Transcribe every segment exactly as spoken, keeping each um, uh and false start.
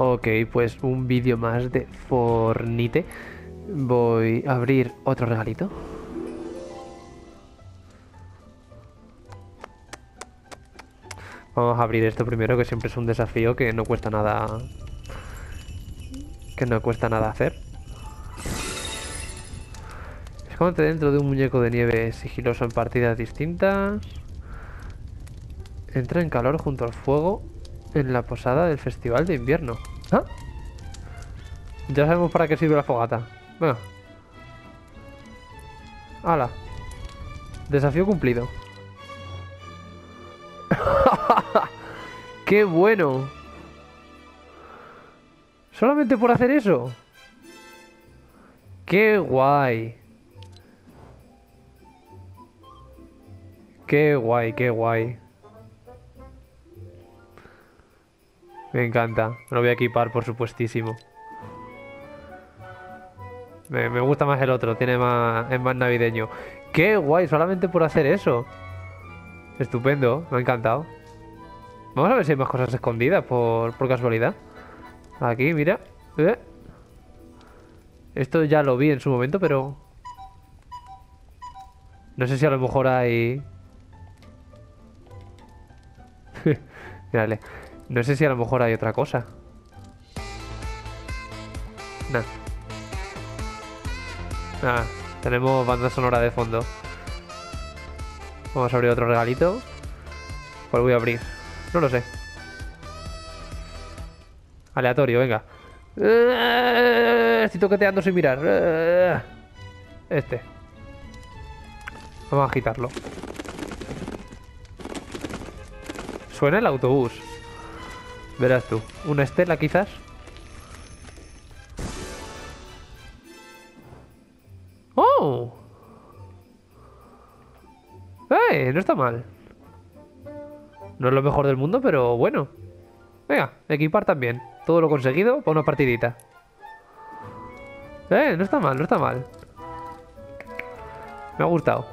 Ok, pues un vídeo más de Fortnite. Voy a abrir otro regalito. Vamos a abrir esto primero, que siempre es un desafío que no cuesta nada. Que no cuesta nada hacer. Escóndete dentro de un muñeco de nieve sigiloso en partidas distintas. Entra en calor junto al fuego en la posada del festival de invierno. ¿Ah? Ya sabemos para qué sirve la fogata. Venga. ¡Hala! Desafío cumplido. ¡Qué bueno! ¿Solamente por hacer eso? ¡Qué guay! ¡Qué guay, qué guay! Me encanta. Me lo voy a equipar, por supuestísimo. Me, me gusta más el otro. Tiene más, es más navideño. ¡Qué guay! Solamente por hacer eso. Estupendo. Me ha encantado. Vamos a ver si hay más cosas escondidas por, por casualidad. Aquí, mira. Eh. Esto ya lo vi en su momento, pero... no sé si a lo mejor hay... Mírale. No sé si a lo mejor hay otra cosa. Nah. Ah, tenemos banda sonora de fondo. Vamos a abrir otro regalito. ¿Cuál voy a abrir? No lo sé. Aleatorio, venga. Estoy toqueteando sin mirar. Este. Vamos a agitarlo. Suena el autobús. Verás tú. ¿Una estela quizás? ¡Oh! ¡Eh! No está mal. No es lo mejor del mundo, pero bueno. Venga, equipar también. Todo lo conseguido para una partidita. ¡Eh! No está mal, no está mal. Me ha gustado.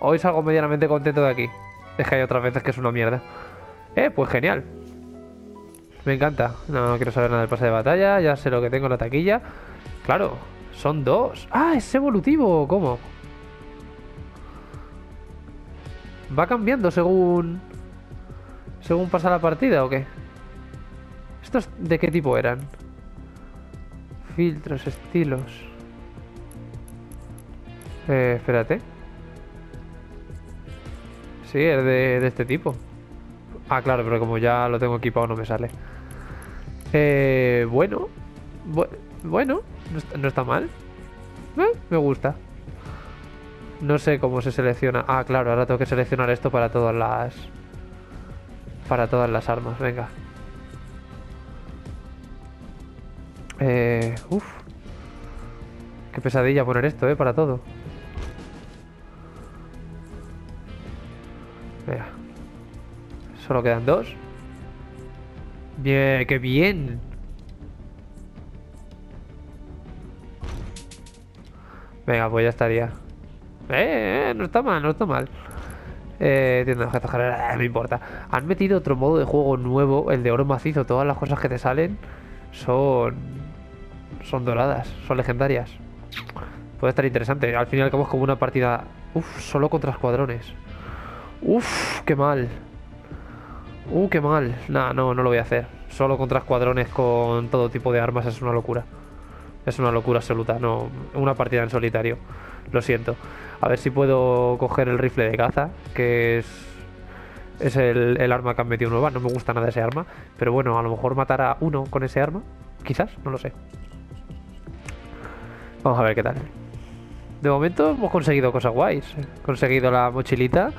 Hoy salgo medianamente contento de aquí. Es que hay otras veces que es una mierda. ¡Eh! Pues genial. Me encanta. No, no quiero saber nada del pase de batalla. Ya sé lo que tengo en la taquilla. Claro, son dos. ¡Ah, es evolutivo! ¿Cómo? ¿Va cambiando según... según pasa la partida o qué? ¿Estos de qué tipo eran? Filtros, estilos... Eh, espérate. Sí, es de, de este tipo. Ah, claro, pero como ya lo tengo equipado no me sale. Eh, bueno. Bu bueno, no está, no está mal. Eh, me gusta. No sé cómo se selecciona. Ah, claro, ahora tengo que seleccionar esto para todas las... para todas las armas, venga. Eh, uf. Qué pesadilla poner esto, eh, para todo. Venga. Solo quedan dos. Bien, qué bien. Venga, pues ya estaría. Eh, eh no está mal, no está mal. Eh, tienda de objetos generales, me importa. Han metido otro modo de juego nuevo, el de oro macizo. Todas las cosas que te salen son... son doradas, son legendarias. Puede estar interesante. Al final como es como una partida... Uf, solo contra escuadrones. Uf, qué mal. Uh, qué mal. Nah, no, no lo voy a hacer. Solo contra escuadrones con todo tipo de armas es una locura. Es una locura absoluta. No, una partida en solitario. Lo siento. A ver si puedo coger el rifle de caza, que es... es el, el arma que han metido nueva. No me gusta nada ese arma. Pero bueno, a lo mejor matar a uno con ese arma. Quizás, no lo sé. Vamos a ver qué tal. De momento hemos conseguido cosas guays. He conseguido la mochilita,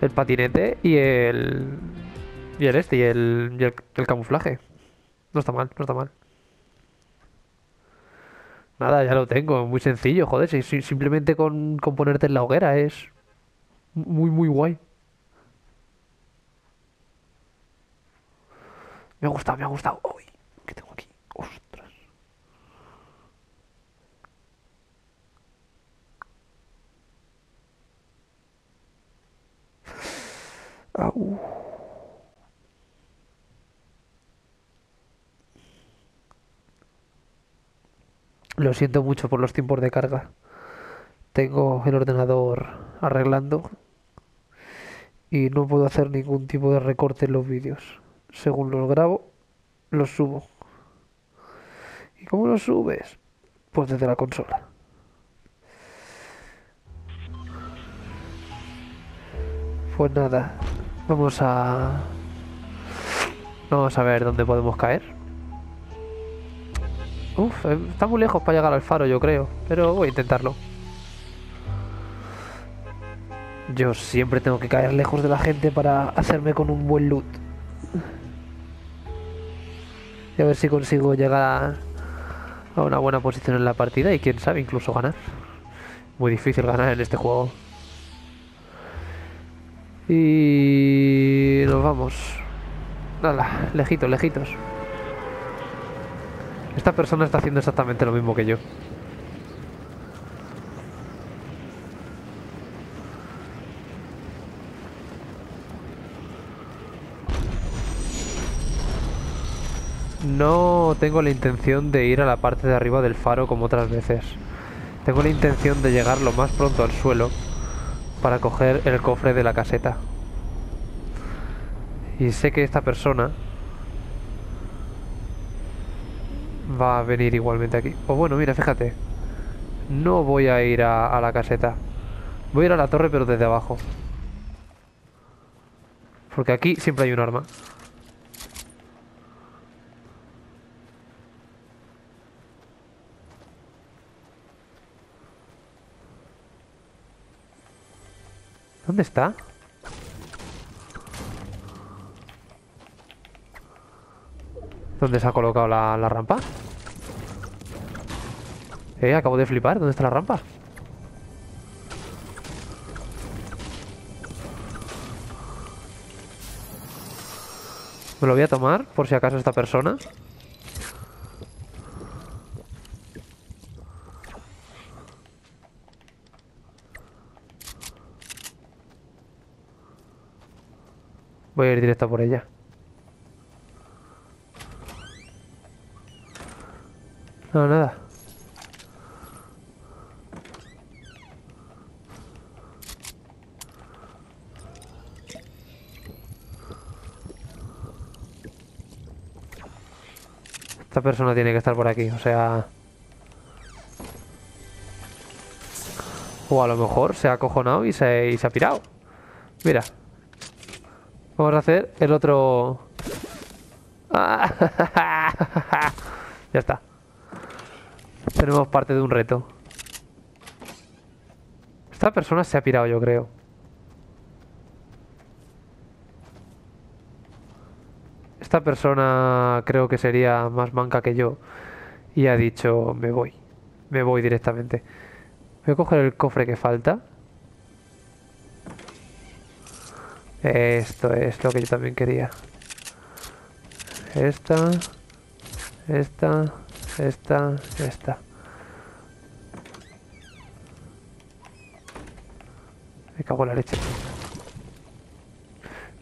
el patinete y el... y el este, y el, y el, el camuflaje. No está mal, no está mal. Nada, ya lo tengo, muy sencillo, joder. Si, simplemente con, con ponerte en la hoguera es muy, muy guay. Me ha gustado, me ha gustado. Uy, ¿qué tengo aquí? Ostras. Au. Lo siento mucho por los tiempos de carga. Tengo el ordenador arreglando y no puedo hacer ningún tipo de recorte en los vídeos. Según los grabo, los subo. ¿Y cómo los subes? Pues desde la consola. Pues nada, vamos a... Vamos a ver dónde podemos caer. Uf, está muy lejos para llegar al faro, yo creo. Pero voy a intentarlo. Yo siempre tengo que caer lejos de la gente para hacerme con un buen loot. Y a ver si consigo llegar a una buena posición en la partida y quién sabe, incluso ganar. Muy difícil ganar en este juego. Y... nos vamos. Nada, lejitos, lejitos. Esta persona está haciendo exactamente lo mismo que yo. No tengo la intención de ir a la parte de arriba del faro como otras veces. Tengo la intención de llegar lo más pronto al suelo para coger el cofre de la caseta. Y sé que esta persona va a venir igualmente aquí. O bueno, mira, fíjate. No voy a ir a, a la caseta. Voy a ir a la torre, pero desde abajo. Porque aquí siempre hay un arma. ¿Dónde está? ¿Dónde se ha colocado la, la rampa? Eh, acabo de flipar. ¿Dónde está la rampa? Me lo voy a tomar por si acaso esta persona. Voy a ir directo por ella. No, nada. Esta persona tiene que estar por aquí, o sea... O a lo mejor se ha acojonado y se, y se ha pirado. Mira. Vamos a hacer el otro... Ya está. Tenemos parte de un reto. Esta persona se ha pirado, yo creo. Esta persona creo que sería más manca que yo. Y ha dicho, me voy. Me voy directamente. Voy a coger el cofre que falta. Esto es lo que yo también quería. Esta, esta, esta, esta. Me cago en la leche.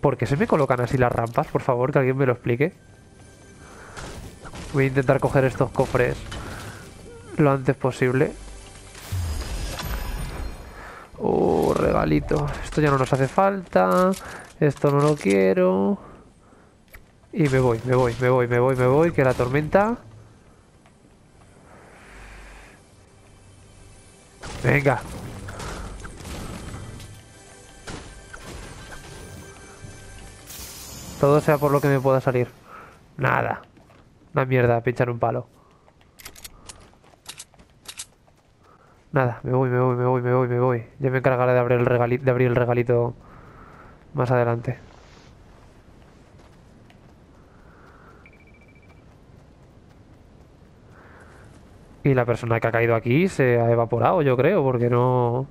¿Por qué se me colocan así las rampas? Por favor, que alguien me lo explique. Voy a intentar coger estos cofres lo antes posible. Oh, regalito. Esto ya no nos hace falta. Esto no lo quiero. Y me voy, me voy, me voy, me voy, me voy. Que la tormenta. Venga. Todo sea por lo que me pueda salir. Nada. Una mierda, pinchar un palo. Nada, me voy, me voy, me voy, me voy, me voy. Ya me encargaré de abrir el regalito, de abrir el regalito más adelante. Y la persona que ha caído aquí se ha evaporado, yo creo, porque no...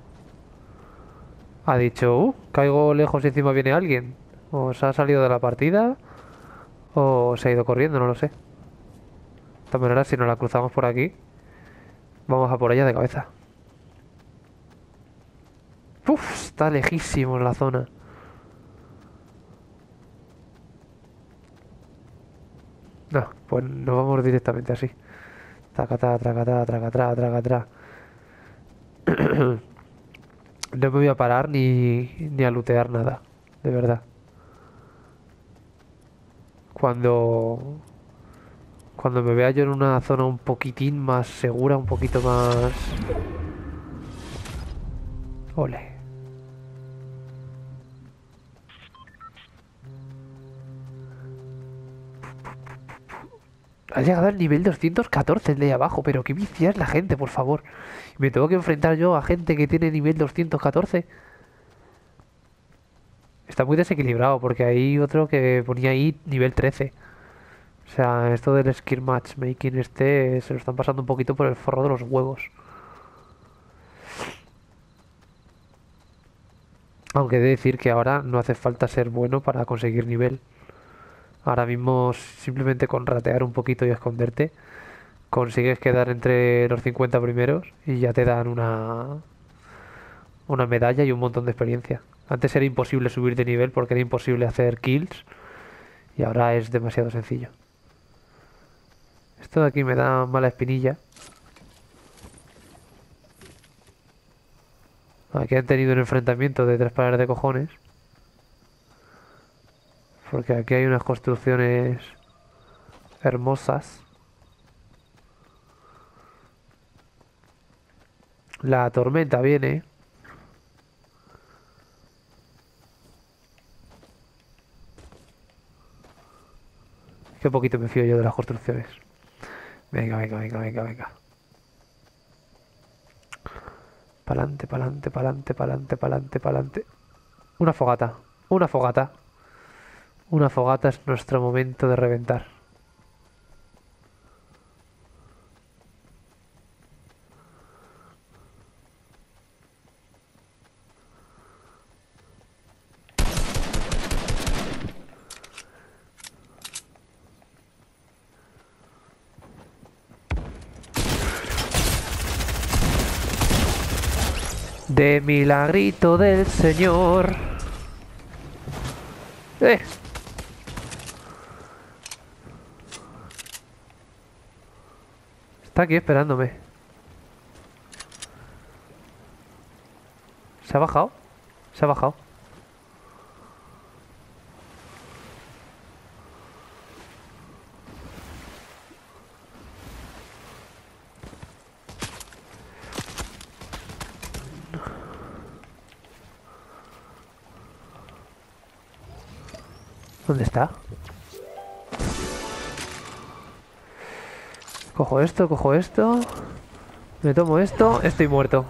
Ha dicho, uh, caigo lejos y encima viene alguien. O se ha salido de la partida, o se ha ido corriendo, no lo sé. De esta manera, si nos la cruzamos por aquí, vamos a por ella de cabeza. Uf, está lejísimo en la zona. No, pues nos vamos directamente así. Tracatá, tracatá, tracatá, tracatá. No me voy a parar ni, ni a lootear nada, de verdad. Cuando... Cuando me vea yo en una zona un poquitín más segura, un poquito más... Ole. Ha llegado al nivel doscientos catorce el de ahí abajo, pero qué vicia es la gente, por favor. Me tengo que enfrentar yo a gente que tiene nivel doscientos catorce. Está muy desequilibrado, porque hay otro que ponía ahí nivel trece. O sea, esto del skill matchmaking este se lo están pasando un poquito por el forro de los huevos. Aunque he de decir que ahora no hace falta ser bueno para conseguir nivel. Ahora mismo simplemente con ratear un poquito y esconderte consigues quedar entre los cincuenta primeros y ya te dan una una medalla y un montón de experiencia. Antes era imposible subir de nivel porque era imposible hacer kills y ahora es demasiado sencillo. Esto de aquí me da mala espinilla. Aquí han tenido un enfrentamiento de tres pares de cojones. Porque aquí hay unas construcciones hermosas. La tormenta viene. Qué poquito me fío yo de las construcciones. Venga, venga, venga, venga, venga. Pa'lante, pa'lante, pa'lante, pa'lante, pa'lante, pa'lante. Una fogata, una fogata. Una fogata es nuestro momento de reventar. De milagrito del Señor. ¡Eh! Está aquí esperándome. ¿Se ha bajado? Se ha bajado. ¿Dónde está? Cojo esto, cojo esto. Me tomo esto, estoy muerto.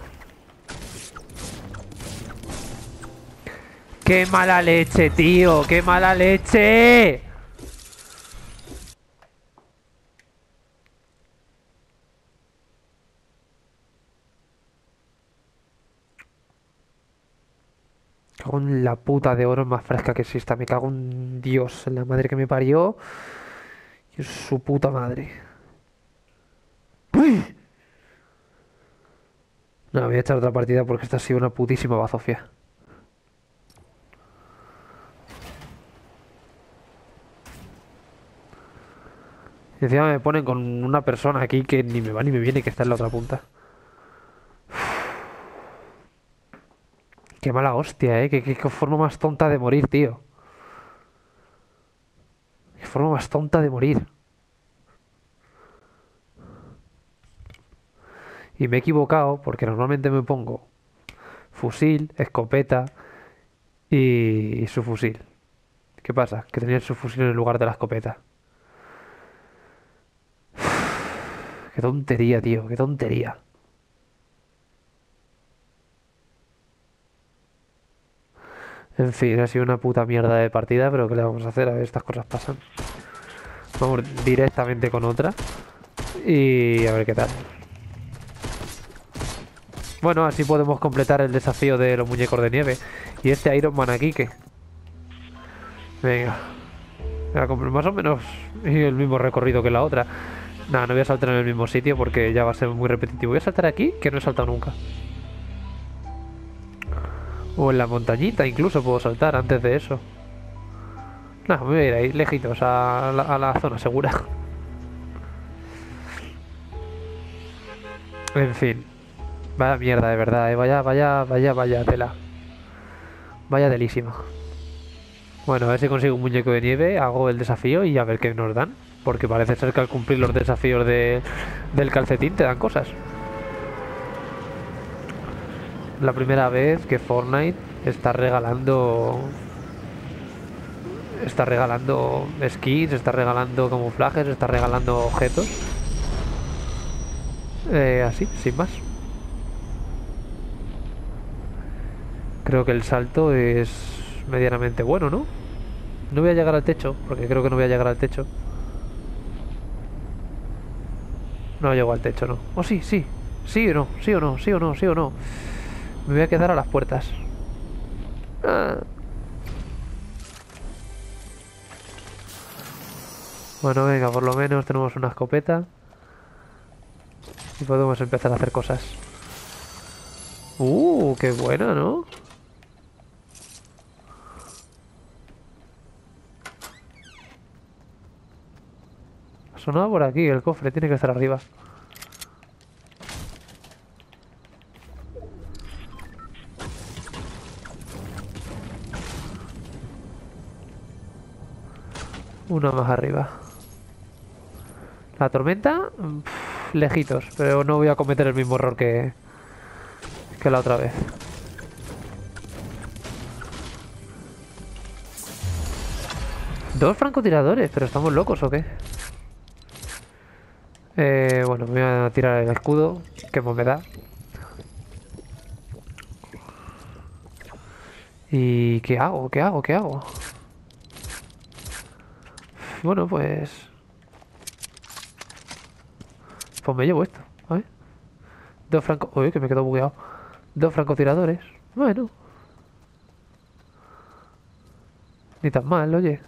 ¡Qué mala leche, tío! ¡Qué mala leche! Cago en la puta de oro más fresca que exista. Me cago en Dios, en la madre que me parió. Y su puta madre. No, voy a echar otra partida porque esta ha sido una putísima bazofia. Y encima me ponen con una persona aquí que ni me va ni me viene, que está en la otra punta. Qué mala hostia, eh. Qué, qué, qué forma más tonta de morir, tío. Qué forma más tonta de morir. Y me he equivocado porque normalmente me pongo fusil, escopeta y subfusil. ¿Qué pasa? Que tenía el subfusil en el lugar de la escopeta. Qué tontería, tío, qué tontería. En fin, ha sido una puta mierda de partida, pero ¿qué le vamos a hacer? A ver, estas cosas pasan. Vamos directamente con otra y a ver qué tal. Bueno, así podemos completar el desafío de los muñecos de nieve. Y este Iron Man aquí, que... Venga. Más o menos el mismo recorrido que la otra. Nada, no voy a saltar en el mismo sitio porque ya va a ser muy repetitivo. Voy a saltar aquí, que no he saltado nunca. O en la montañita incluso puedo saltar antes de eso. Nada, me voy a ir ahí, lejitos, a la, a la zona segura. En fin. Vaya mierda, de verdad, ¿eh? Vaya, vaya, vaya, vaya tela. Vaya delísima. Bueno, a ver si consigo un muñeco de nieve, hago el desafío y a ver qué nos dan. Porque parece ser que al cumplir los desafíos de, del calcetín te dan cosas. La primera vez que Fortnite está regalando... Está regalando skins, está regalando camuflajes, está regalando objetos. Eh, así, sin más. Creo que el salto es medianamente bueno, ¿no? No voy a llegar al techo, porque creo que no voy a llegar al techo. No llego al techo, no. Oh, sí, sí. Sí o no, sí o no, sí o no, sí o no. Me voy a quedar a las puertas. Ah. Bueno, venga, por lo menos tenemos una escopeta. Y podemos empezar a hacer cosas. Uh, qué buena, ¿no? Ha sonado por aquí el cofre, tiene que estar arriba. Una más arriba. La tormenta, pff, lejitos, pero no voy a cometer el mismo error que, que la otra vez. Dos francotiradores, pero estamos locos o qué. Eh, bueno, me voy a tirar el escudo, que me da. ¿Y qué hago? ¿Qué hago? ¿Qué hago? Bueno, pues... Pues me llevo esto, a ver. Dos francos... Uy, que me quedo bugueado. Dos francotiradores. Bueno. Ni tan mal, oye.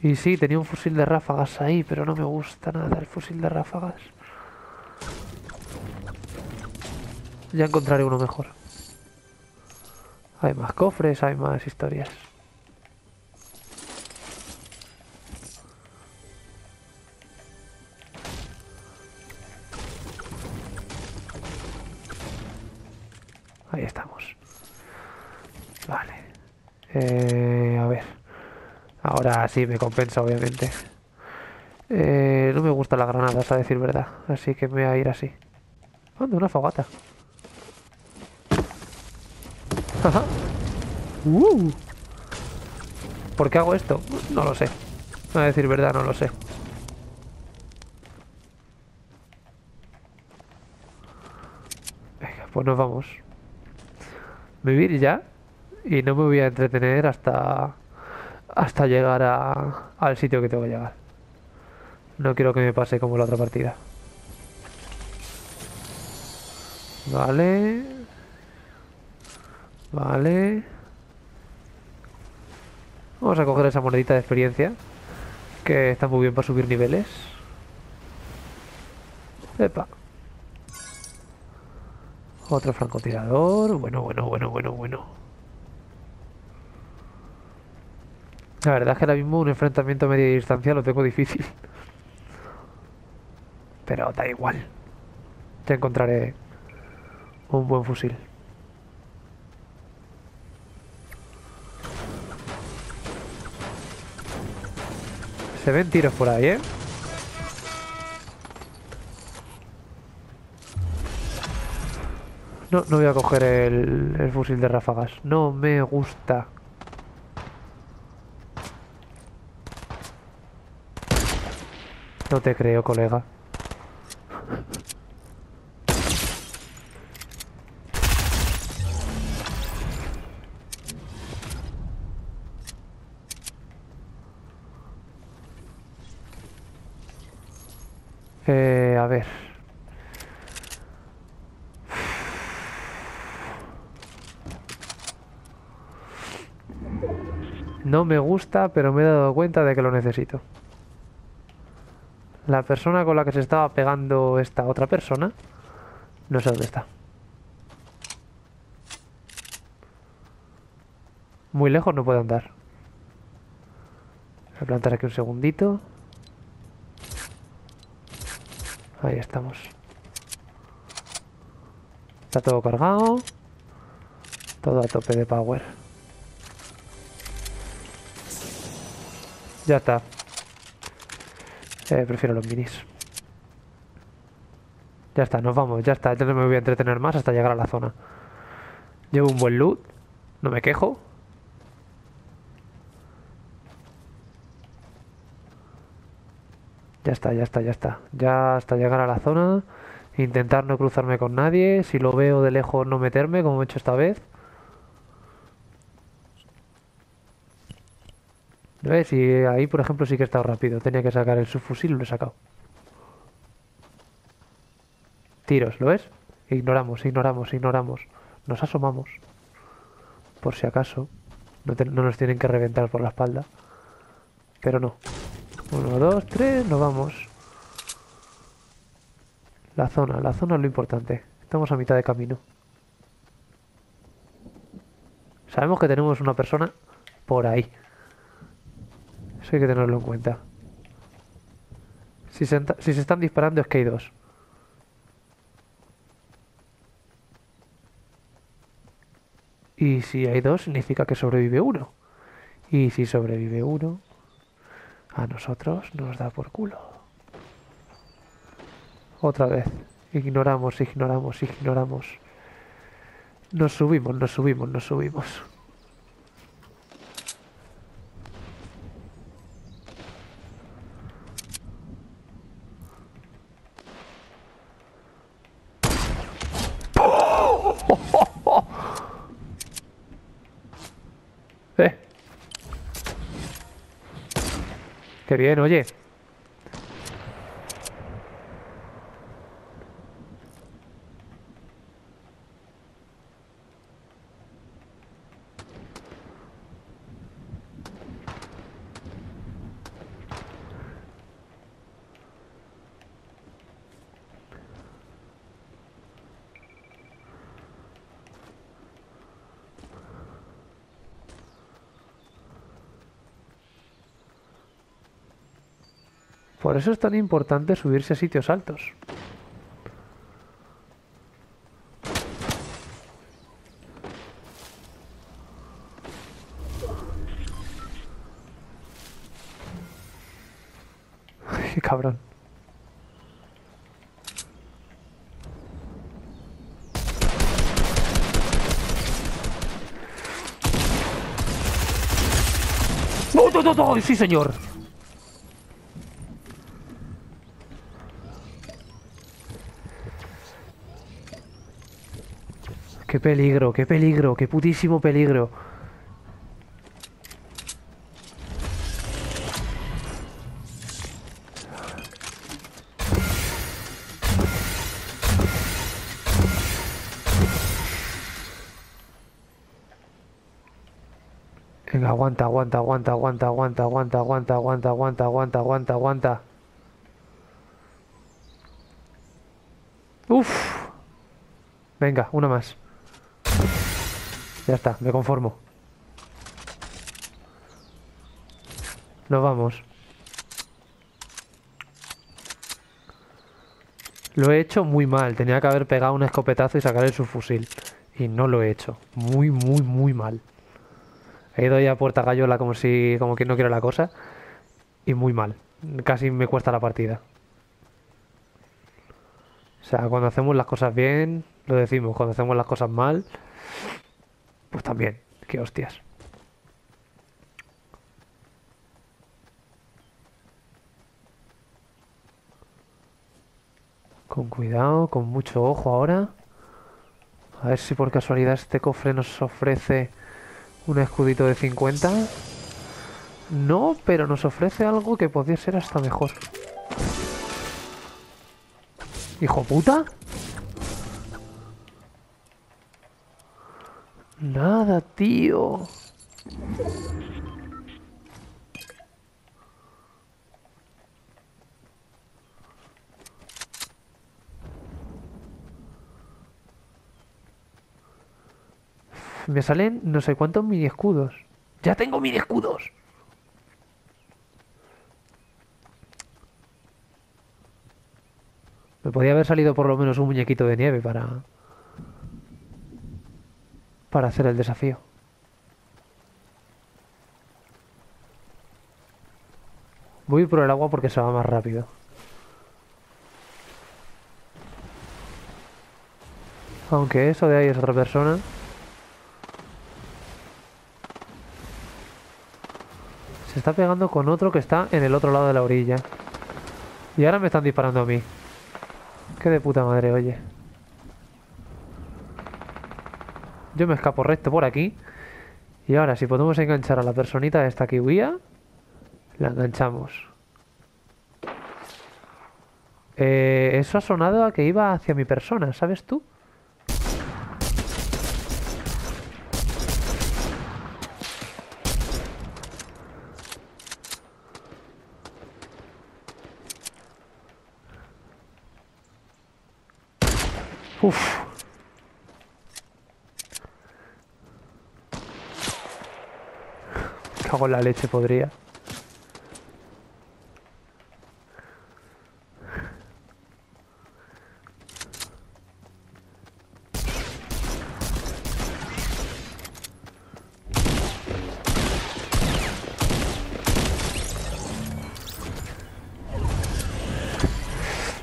Y sí, tenía un fusil de ráfagas ahí, pero no me gusta nada el fusil de ráfagas. Ya encontraré uno mejor. Hay más cofres, hay más historias. Ahí estamos. Vale. Eh, a ver. Ahora sí me compensa, obviamente. Eh, no me gustan las granadas, a decir verdad. Así que me voy a ir así. Anda, una fogata. Ajá. Uh. ¿Por qué hago esto? No lo sé. A decir verdad, no lo sé. Venga, pues nos vamos. Vivir ya y no me voy a entretener hasta hasta llegar a, al sitio que tengo que llegar. No quiero que me pase como la otra partida. Vale. Vale. Vamos a coger esa monedita de experiencia, que está muy bien para subir niveles. Epa. Otro francotirador. Bueno, bueno, bueno, bueno, bueno. La verdad es que ahora mismo un enfrentamiento a media distancia lo tengo difícil. Pero da igual. Ya encontraré un buen fusil. Se ven tiros por ahí, ¿eh? No, no voy a coger el, el fusil de ráfagas. No me gusta. No te creo, colega. Eh, a ver. No me gusta, pero me he dado cuenta de que lo necesito. La persona con la que se estaba pegando esta otra persona, no sé dónde está. Muy lejos no puedo andar. Voy a plantar aquí un segundito. Ahí estamos. Está todo cargado. Todo a tope de power. Ya está. Eh, prefiero los minis. Ya está, nos vamos, ya está. Yo no me voy a entretener más hasta llegar a la zona. Llevo un buen loot. No me quejo. Ya está, ya está, ya está. Ya hasta llegar a la zona. Intentar no cruzarme con nadie. Si lo veo de lejos, no meterme, como he hecho esta vez. ¿Ves? Y ahí, por ejemplo, sí que he estado rápido. Tenía que sacar el subfusil y lo he sacado. Tiros, ¿lo ves? Ignoramos, ignoramos, ignoramos. Nos asomamos. Por si acaso. No, te, no nos tienen que reventar por la espalda. Pero no. Uno, dos, tres, nos vamos. La zona, la zona es lo importante. Estamos a mitad de camino. Sabemos que tenemos una persona por ahí. Eso hay que tenerlo en cuenta. Si se, si se están disparando es que hay dos. Y si hay dos significa que sobrevive uno. Y si sobrevive uno, a nosotros nos da por culo. Otra vez. Ignoramos, ignoramos, ignoramos. Nos subimos, nos subimos, nos subimos. ¡Qué bien, oye! Por eso es tan importante subirse a sitios altos. ¡Qué cabrón! ¡No, no, no, no! ¡Sí, señor! ¡Qué peligro, qué peligro, qué putísimo peligro! Venga, aguanta, aguanta, aguanta, aguanta, aguanta, aguanta, aguanta, aguanta, aguanta, aguanta, aguanta, aguanta. ¡Uf! Venga, una más. Ya está, me conformo. Nos vamos. Lo he hecho muy mal. Tenía que haber pegado un escopetazo y sacar el subfusil. Y no lo he hecho. Muy, muy, muy mal. He ido ahí a puerta gallola como si... como que no quiero la cosa. Y muy mal. Casi me cuesta la partida. O sea, cuando hacemos las cosas bien, lo decimos. Cuando hacemos las cosas mal... pues también, qué hostias. Con cuidado, con mucho ojo ahora. A ver si por casualidad este cofre nos ofrece un escudito de cincuenta. No, pero nos ofrece algo que podría ser hasta mejor. ¡Hijo puta! Nada, tío. Me salen no sé cuántos mini escudos. ¡Ya tengo mini escudos! Me podía haber salido por lo menos un muñequito de nieve para... para hacer el desafío. Voy a ir por el agua porque se va más rápido. Aunque eso de ahí es otra persona. Se está pegando con otro que está en el otro lado de la orilla. Y ahora me están disparando a mí. Qué de puta madre, oye. Yo me escapo recto por aquí. Y ahora si podemos enganchar a la personita de esta kiwia, la enganchamos. eh, Eso ha sonado a que iba hacia mi persona, ¿sabes tú? Uf. Cago en la leche, podría.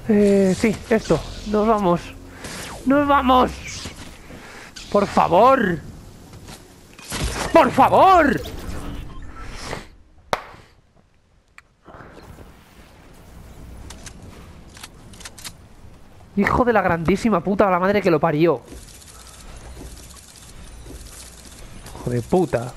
Eh, sí, esto. Nos vamos. ¡Nos vamos! ¡Por favor! ¡Por favor! ¡Hijo de la grandísima puta, la madre que lo parió! ¡Hijo de puta!